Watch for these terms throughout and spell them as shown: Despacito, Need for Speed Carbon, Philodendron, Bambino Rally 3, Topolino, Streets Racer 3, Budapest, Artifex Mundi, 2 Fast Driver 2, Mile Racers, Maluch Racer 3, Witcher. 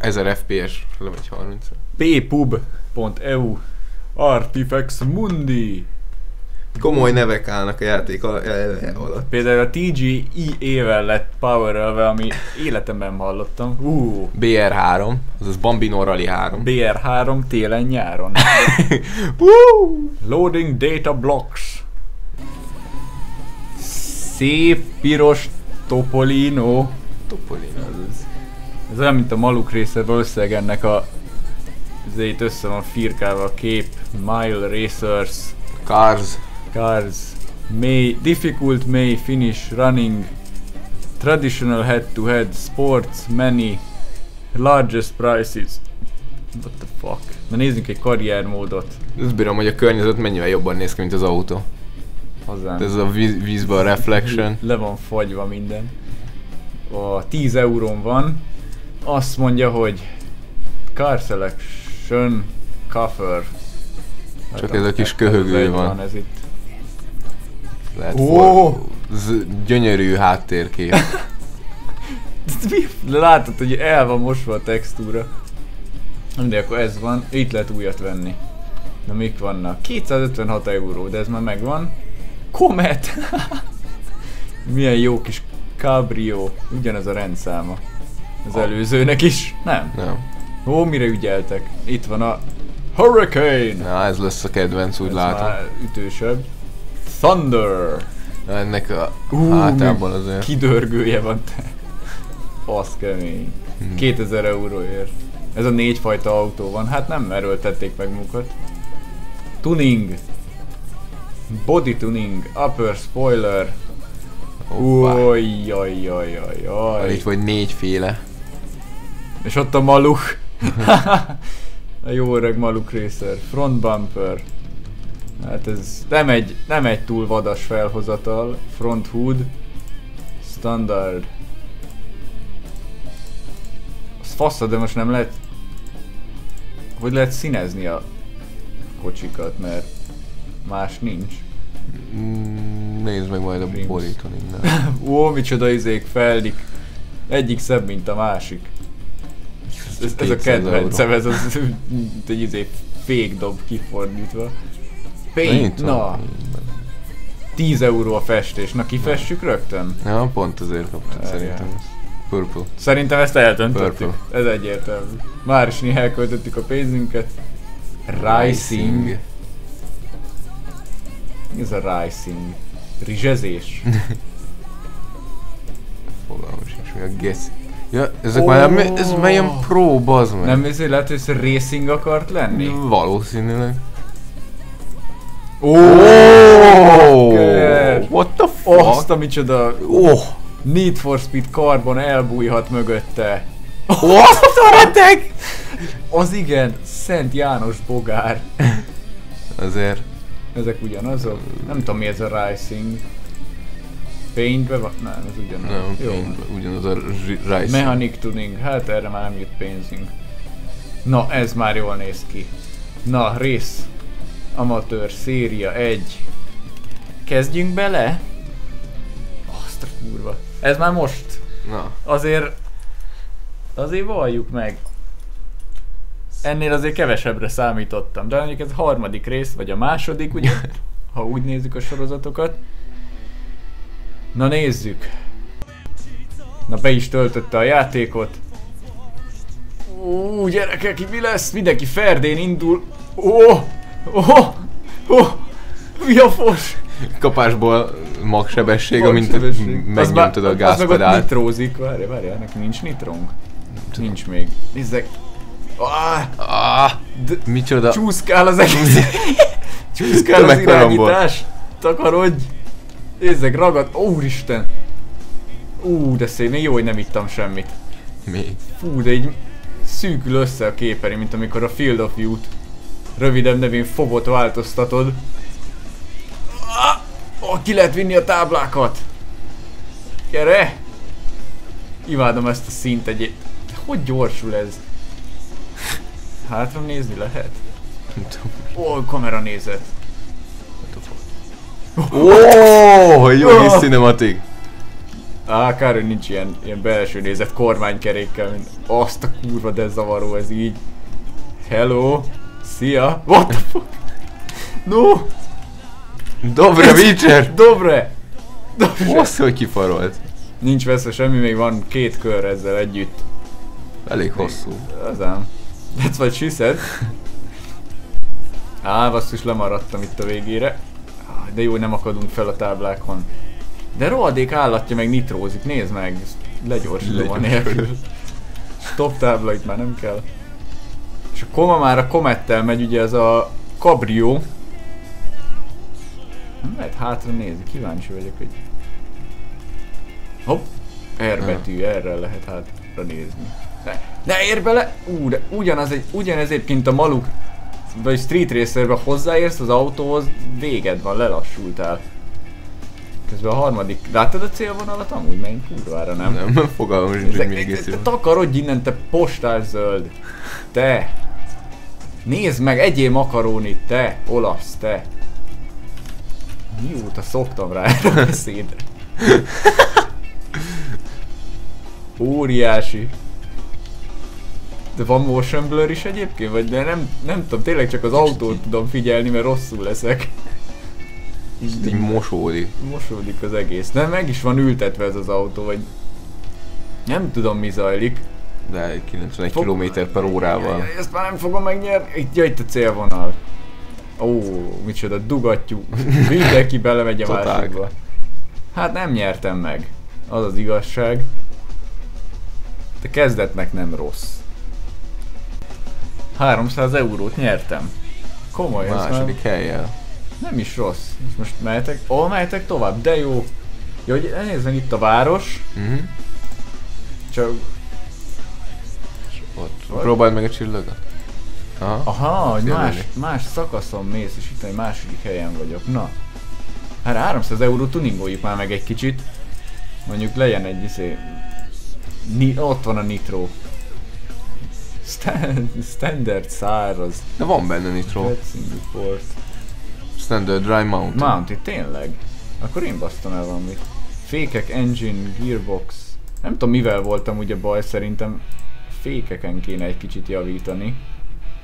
1000 FPS, lemegy 30. Ppub.eu Artifex Mundi. Komoly nevek állnak a játék alatt. Például a TGIE-vel lett Power-elve, ami életemben hallottam. BR3, azaz Bambino Rally 3. BR3 télen-nyáron. Loading data blocks. Szép piros Topolino. Topolino az. Ez olyan, mint a Maluch Racerből összegennek a... Ezért össze van firkálva a kép. Mile Racers. Cars. May, difficult may finish running. Traditional head-to-head sports many. Largest prices. What the fuck? Na nézzünk egy karriermódot. Ezt bírom, hogy a környezet mennyivel jobban néz ki, mint az autó. Hazán. Ez a vízben a reflection. Le van fagyva minden. A 10 eurón van. Azt mondja, hogy car selection cover. Hát csak ez a kis köhögő van. Ez itt. Lehet gyönyörű háttérkép. Látod, hogy el van mosva a textúra. De akkor ez van, itt lehet újat venni. Na mik vannak? 256 euró, de ez már megvan. Komet! Milyen jó kis cabrio. Ugyanaz a rendszáma. Az előzőnek is? Nem? Nem. Ó, mire ügyeltek? Itt van a Hurricane! Na, ez lesz a kedvenc, úgy ez látom. Már ütősebb. Thunder! Na, ennek a hátában azért... Kidörgője van, te. Az kemény. 2000 euróért. Ez a 4 fajta autó van. Hát nem erőltették meg munkat. Tuning. Body tuning. Upper spoiler. Ujjajjajjajjaj. Itt vagy 4 féle. És ott a Maluch. A jó öreg Maluch Racer. Front bumper. Hát ez nem egy túl vadas felhozatal. Front hood. Standard. Az faszad, de most nem lehet... Hogy lehet színezni a kocsikat, mert más nincs. Nézd meg majd a borítón innen. Ó, micsoda izék feldik. Egyik szebb, mint a másik. Ez a kedvencem, ez az egy izé fékdob kifordítva. Paint, na! 10 euró a festés, na kifessük rögtön? Ja, pont azért kaptam szerintem. Purple. Szerintem ezt eltöntöttük, ez egyértelmű. Máris néha elköltöttük a pénzünket. Rising. Mi ez a rising? Rizsezés? Fogalmas is, hogy a geszi. Ja, ezek már ez melyen pro, bazd meg. Nem ezért lehet, hogy ez racing akart lenni? Valószínűleg. What the fuck? Azt a micsoda. Need for Speed Carbon elbújhat mögötte. Azt a reteg! Az igen, Szent János bogár. Azért. Ezek ugyanazok? Nem tudom, mi ez a racing. Paintbe van? Nem, ez ugyanaz. Nem, jó, paintbe, ugyanaz a racing. Mechanic tuning, hát erre már nem jut pénzünk. Na, ez már jól néz ki. Na, rész. Amatőr, széria 1. Kezdjünk bele? Azt a kurva. Ez már most. Na. Azért valljuk meg. Ennél azért kevesebbre számítottam. De mondjuk ez a 3. rész, vagy a 2. ugye? Ha úgy nézzük a sorozatokat. Na nézzük! Na be is töltötte a játékot. Ó, gyerekek, mi lesz? Mindenki ferdén indul. Mi a fos? Kapásból magsebesség, amint megnyomtad a gázpedált. Az meg ott nitrózik. Várjál, neki nincs nitrónk. Nincs még. Nézzek. Micsoda? Csúszkál az egész. Csúszkál az irányítás. Takarodj. Nézzek, ragad, úristen! De szép, még jó, hogy nem ittam semmit. Még? Fú, de így szűkül össze a képernyő, mint amikor a Field of View-t rövidebb nevén fogot változtatod. Ki lehet vinni a táblákat! Gyere! Imádom ezt a szint egyébként. Hogy gyorsul ez? Hátra nézni lehet? Nem tudom. Kamera nézet. Jó kis cinematik! Á, kár, hogy nincs ilyen belső nézet kormánykerékkel, mint azt a kurva, de zavaró ez így. Hello, szia, what the fuck? No! Dobre, Witcher! Dobre! Most, hogy kifarolt. Nincs veszve semmi, még van két kör ezzel együtt. Elég hosszú. Az ám. That's what she said. Á, basszus, lemaradtam itt a végére. De jó, nem akadunk fel a táblákon. De rohadék állatja meg nitrózik, nézd meg! Legyorsuló a nélkül. Stop tábla, itt már nem kell. És a koma már a komettel megy, ugye ez a kabrió. Nem lehet hátra nézni, kíváncsi vagyok, hogy... Hopp! R betű, erre lehet hátra nézni. Ne ér bele! Ú, de ugyanez egyébként a Maluch vagy Street Racerben hozzáérsz az autóhoz, véged van, lelassultál. Közben a harmadik... Láttad a célvonalat amúgy? Megint kurvára nem? Nem, fogalmam is, hogy még egész jó. Takarodj innen, te postás zöld! Te! Nézd meg, egyél makarónit, te! Olasz, te! Mióta szoktam rá erre a beszédre? Óriási! De van motion blur is egyébként? Vagy de nem tudom, tényleg csak az autót tudom figyelni, mert rosszul leszek. Így mosódik. Mosódik az egész. Nem, meg is van ültetve ez az autó, vagy... Nem tudom, mi zajlik. De 91 km/h-val. Ezt már nem fogom megnyerni. Itt jött a célvonal. Ó, micsoda, dugattyú. Mindenki belemegy a másikba. Hát nem nyertem meg. Az az igazság. De kezdetnek nem rossz. 300 eurót nyertem. Komoly, ez második helyen. Nem is rossz. És most mehetek, mehetek tovább, de jó. Jó, hogy nézzem itt a város. Csak... És ott. Próbáld meg a csillagot. Aha, hogy más szakaszon mész, és itt egy második helyen vagyok. Na. Hát 300 euró tuningoljuk már meg egy kicsit. Mondjuk legyen egy izé... Ott van a nitró. Standard száraz. De van benne nitró. Standard Dry Mountain. Mountain, tényleg? Akkor én basztam el valamit. Fékek, engine, gearbox. Nem tudom, mivel voltam ugye baj, szerintem fékeken kéne egy kicsit javítani.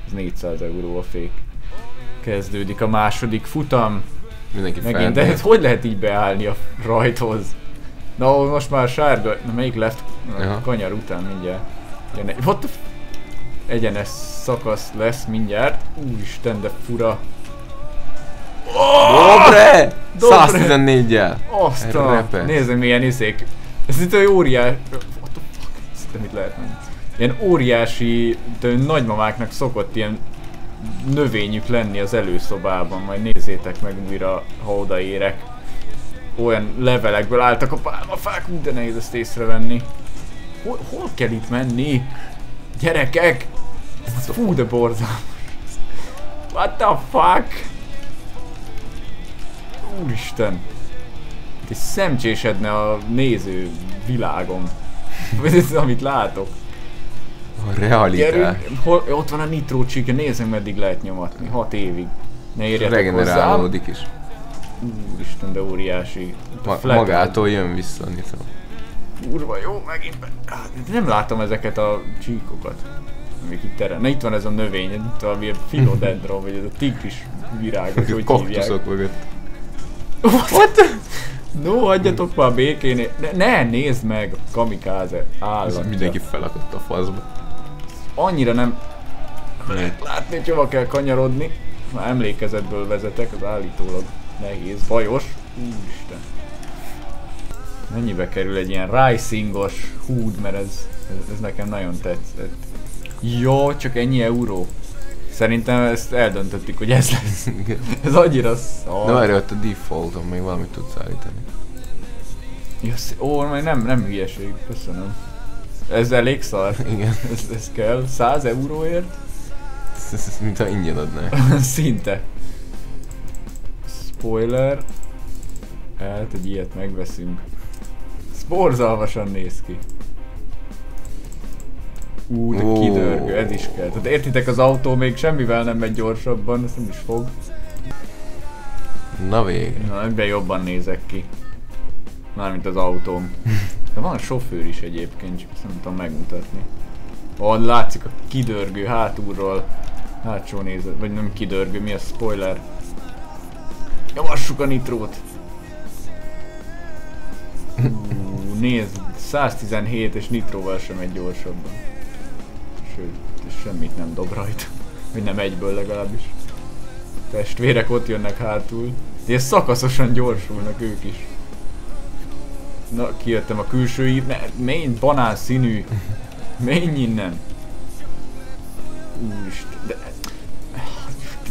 Ez 400 euró a fék. Kezdődik a második futam. Mindenki megint, de ez hogy lehet így beállni a rajthoz? Na, most már sárga. Na, melyik left? Na, kanyar után mindjárt. What the f... Egyenes szakasz lesz mindjárt. Úristen, de fura. Dobre! 114-jel! Aztán! Nézzem, milyen izék! Ez itt egy óriási... What the fuck? Ez itt mit lehet menni? Ilyen óriási... Nagymamáknak szokott ilyen... növényük lenni az előszobában. Majd nézzétek meg újra, ha odaérek. Olyan levelekből álltak a pálmafák. De nehéz ezt észrevenni. Hol kell itt menni? Gyerekek! Fú, de borzalmas! What the fuck? Úristen! Egy szemcsésedne a néző világom. Ez amit látok. A realitás. Ott van a nitró csíkja, nézzem meddig lehet nyomatni. 6 évig. Ne érjetek hozzám. Regenerálódik is. Úristen, de óriási. Magától jön vissza a nitró. Kurva jó, megint be... Nem látom ezeket a csíkokat. Amik itt terem. Na itt van ez a növény, itt valami a philodendron, vagy ez a tigris virág, hogy hívják. Kaktuszok mögött. What? No, hagyjatok már békén. Ne, nézd meg a kamikáze állatja. Mindenki felakadt a faszba. Annyira nem lehet látni, hogy hova kell kanyarodni. Már emlékezetből vezetek, az állítólag nehéz, bajos. Úristen. Mennyibe kerül egy ilyen racingos húd, mert ez nekem nagyon tetszett. Jó, csak ennyi euró. Szerintem ezt eldöntöttük, hogy ez lesz. Ez annyira szar. De várj, ott a defaulton még valamit tudsz állítani. Ó, nem hülyeség, köszönöm. Ez elég szar. Igen. Ez kell. 100 euróért? Ez mintha ingyen adnák. Szinte. Spoiler. Hát egy ilyet megveszünk. Ez borzalmasan néz ki. Ú, de kidörgő, ez is kell. Tehát értitek, az autó még semmivel nem megy gyorsabban, ezt nem is fog. Na végre. Na, ebben jobban nézek ki. Mármint az autóm. De van a sofőr is egyébként, csak ezt nem tudom megmutatni. Ott látszik a kidörgő hátulról. Hátsó nézet, vagy nem kidörgő, mi a spoiler? Javassuk a nitrót! Nézd, 117 és nitróval sem egy gyorsabban. Sőt, semmit nem dob rajta. Vagy nem egyből legalábbis. Testvérek ott jönnek hátul. De szakaszosan gyorsulnak ők is. Na, kijöttem a külső ív, mert mény banán színű. Menj innen! Úristen, de...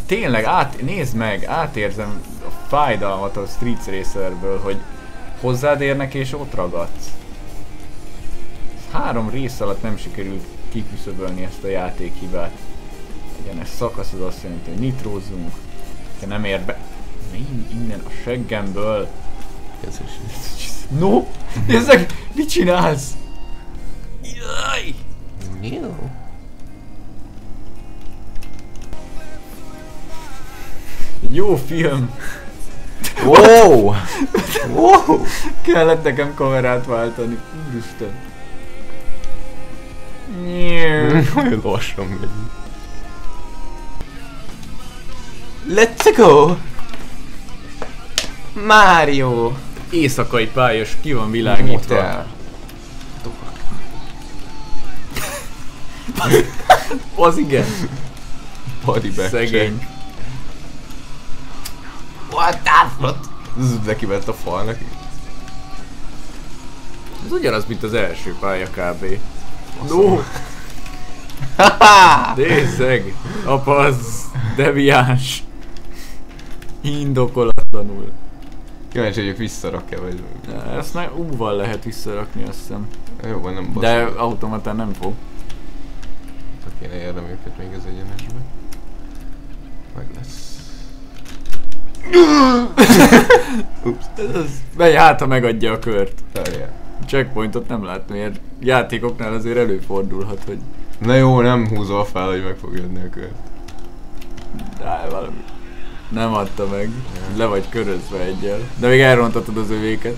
Tényleg, nézd meg, átérzem a fájdalmat a Street Racerből, hogy hozzád érnek és ott ragadsz. 3 rész alatt nem sikerült kiküszöbölni ezt a játékhibát. Ugyanez szakasz az azt jelenti, hogy nitrózzunk. De nem ér be... Menj innen a seggemből! No! Nézd meg, mit csinálsz? Jaj! Jó. Jó film! Wow! Wow! Kellett nekem kamerát váltani, úristen! Nagyon lassan megy. Let's go! Mario! Éjszakai pályos, ki van világítva. Az igen. Szegény. What the fuck? Neki ment a falnak. Ez ugyanaz, mint az első pálya kb. No! Dészeg! Apaz! Deviáns! Indokolatlanul. Kíváncsi vagyok, visszarak-e vagy? Ezt már U-val lehet visszarakni, azt hiszem. Jó, nem baj. De automatán nem fog. Kéne érnem őket még az egyenesbe. Meg lesz. Ups. Menj, hát ha megadja a kört. Checkpointot nem látni, ilyen játékoknál azért előfordulhat, hogy... Na jó, nem húzol fel, hogy meg fog jönni a kört. De valami... Nem adta meg. Ja. Le vagy körözve egyel. De még elrontatod az övéket.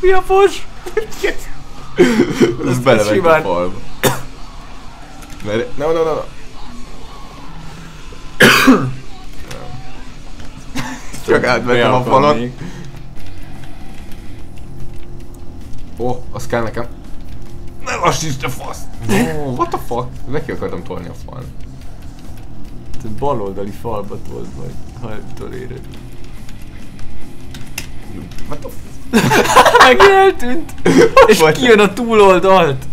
Mi a fos? Ez belemegy a falba. Mert... No, no, no, no. Csak átvettem a falat. Ó, az kell nekem. Ne lassítsd a faszt! Oh, what the fuck? Neki akartam tolni a fal. Te baloldali falba told vagy, ha ettől éred. What the fuck? Meg eltűnt! És kijön a túloldalt!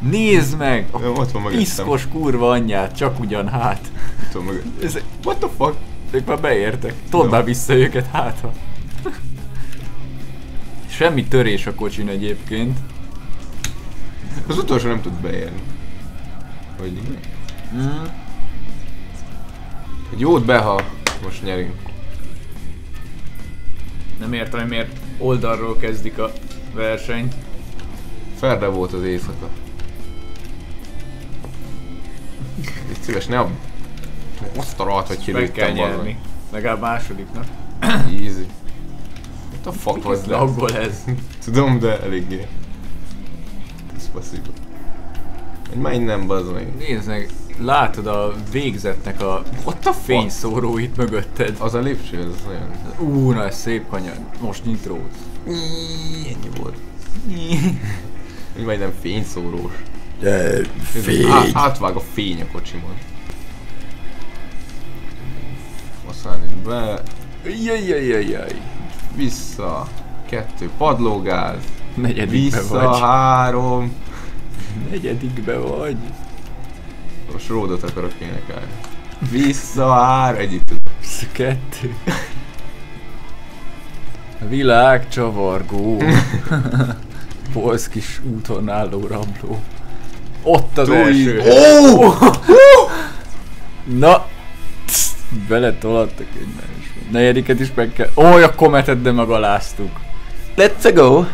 Nézd meg! Piszkos kurva anyját, csak ugyan hát. What the fuck? Ők már beértek. Told már vissza őket, hát ha. Semmi törés a kocsin egyébként. Az utolsó nem tud beérni. Hogy jót beha, most nyerünk. Nem értem, hogy miért oldalról kezdik a versenyt. Ferde volt az éjszaka. Itt szíves, ne a... Osztalat, hogy kilőttem valami. Meg kell nyerni. Legalább másodiknak. Easy. What the fuck was that? Ez? Tudom, de eléggé. Despacito. Menj nem, bazd meg. Nézd meg, látod a végzetnek a fényszóróit mögötted. Az a lépcső, ez olyan. Ú, na ez szép kanyar. Most nitrót. Ennyi volt. Úgy majdnem fényszórós. Fény. Átvág a fény a kocsimon. Aztán itt be. Jajjajjajjaj. Vissza. 2. Padlógáz. Negyedikbe vagy. Vissza 3. Negyedikbe vagy. Most ródot akarok énekelni. Vissza 3. Együtt. Vissza 2. Világ csavargó. Polszkis úton álló rabló. Ott az első. Na! Beletoladtak egymásba. Negyediket is meg kell... Ó, a kometet, de megaláztuk. Let's go!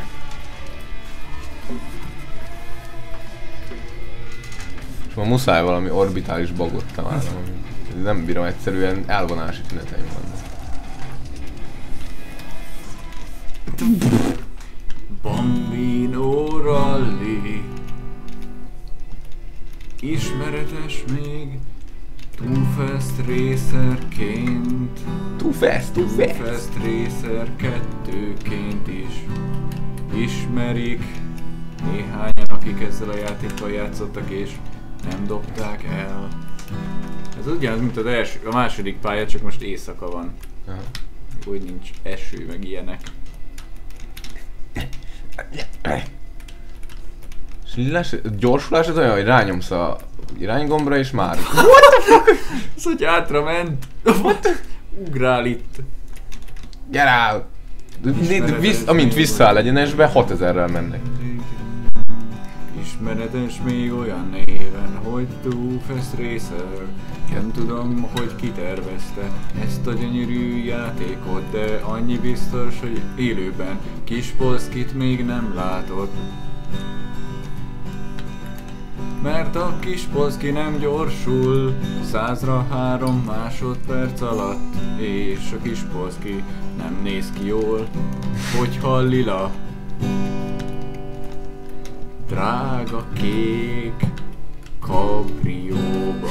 És ma muszáj valami orbitális bagot találnom. Nem bírom, egyszerűen elvonási tüneteim vannak. Ismeretes még Too Fast Racerként, Too Fast Racer 2-ként is ismerik néhányan, akik ezzel a játékkal játszottak és nem dobták el. Ez ugyanaz, mint az a második pálya, csak most éjszaka van. Aha. Úgy nincs eső, meg ilyenek. Gyorsulás az olyan, hogy rányomsz a iránygombra és már... What the fuck? Az, hogy hátra ment. Ugrál itt. Gyere áll! Amint visszaáll egyenesbe, 6000-rel mennek. Ismeretes még olyan néven, hogy Too Fast Racer. Nem tudom, hogy ki tervezte ezt a gyönyörű játékot, de annyi biztos, hogy élőben kis Polszkit még nem látott. Mert a kis Polszki nem gyorsul 100-ra 3 másodperc alatt, és a kis Polszki nem néz ki jól, hogyha lila, drága kék kabrióba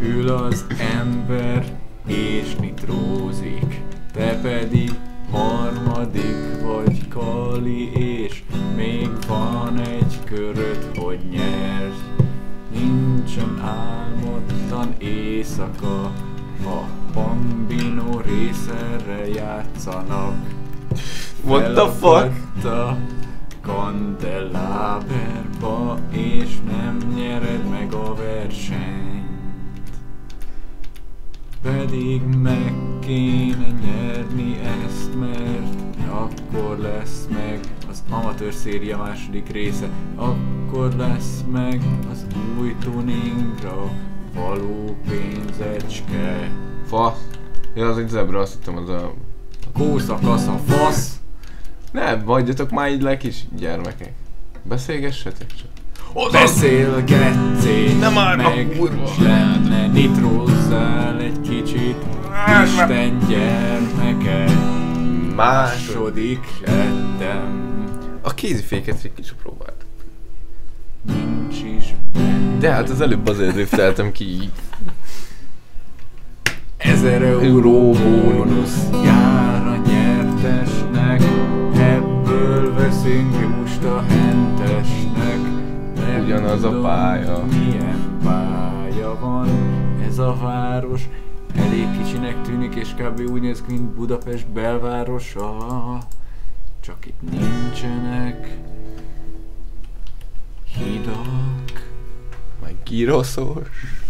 ül az ember és nitrózik, te pedig harmadik vagy, Kali, és még van egy köröd, hogy nyerj. Nincsen álmodtan éjszaka, a Bambino Racerre játszanak. What the fuck? A kandeláberba, és nem nyered meg a versenyt. Pedig meg kéne nyerni ezt, mert akkor lesz meg az amatőr széria második része, akkor lesz meg az új tuningra való pénzecske. Fasz? Ja, az egy zebra, azt hittem az a... Kószakasz a fasz! Ne, hagyjatok már így le, kis gyermekek. Beszélgessetek csak. Beszélgetszél, meg lenne, nitrózzál egy kicsit, Isten gyermeke. Második lettem. A kéziféket egy kicsit próbált. Nincs is benne. De hát az előbb azért drifteltem ki így. 1000 euró bónusz jár a nyertesnek, ebből veszünk ki most a hentesnek. Ugyanaz a pálya. Milyen pálya van ez a város? Elég kicsinek tűnik, és kb. Úgy néz ki, mint Budapest belvárosa. Csak itt nincsenek hidak. Meg gyroszos.